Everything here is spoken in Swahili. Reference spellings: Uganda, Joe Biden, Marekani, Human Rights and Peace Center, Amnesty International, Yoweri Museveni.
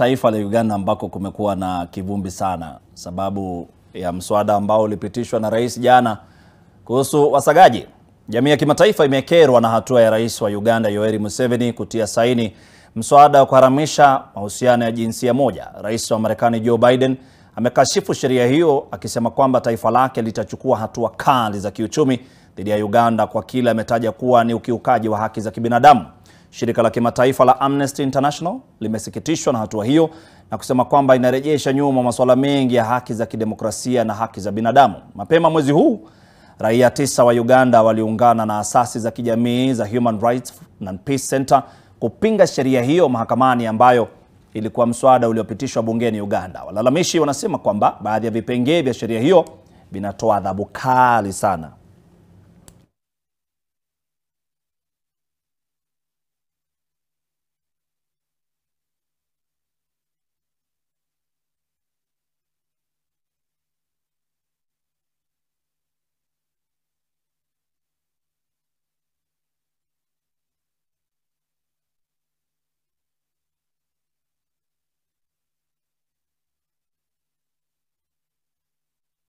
taifa la Uganda ambako kumekuwa na kivumbi sana sababu ya mswada ambao ulipitishwa na rais jana kuhusu wasagaji. Jamii ya kimataifa imekerwa na hatua ya rais wa Uganda Yoweri Museveni kutia saini mswada wa kuharamisha mahusiano ya jinsia moja. Rais wa Marekani Joe Biden amekashifu sheria hiyo akisema kwamba taifa lake litachukua hatua kali za kiuchumi dhidi ya Uganda kwa kila ametaja kuwa ni ukiukaji wa haki za kibinadamu. Shirika la kimataifa la Amnesty International limesikitishwa na hatua hiyo na kusema kwamba inarejesha nyuma masuala mengi ya haki za kidemokrasia na haki za binadamu. Mapema mwezi huu, raia 9 wa Uganda waliungana na asasi za kijamii za Human Rights and Peace Center kupinga sheria hiyo mahakamani ambayo ilikuwa mswada uliopitishwa bungeni Uganda. Walalamishi wanasema kwamba baadhi ya vipengee vya sheria hiyo vinatoa adhabu kali sana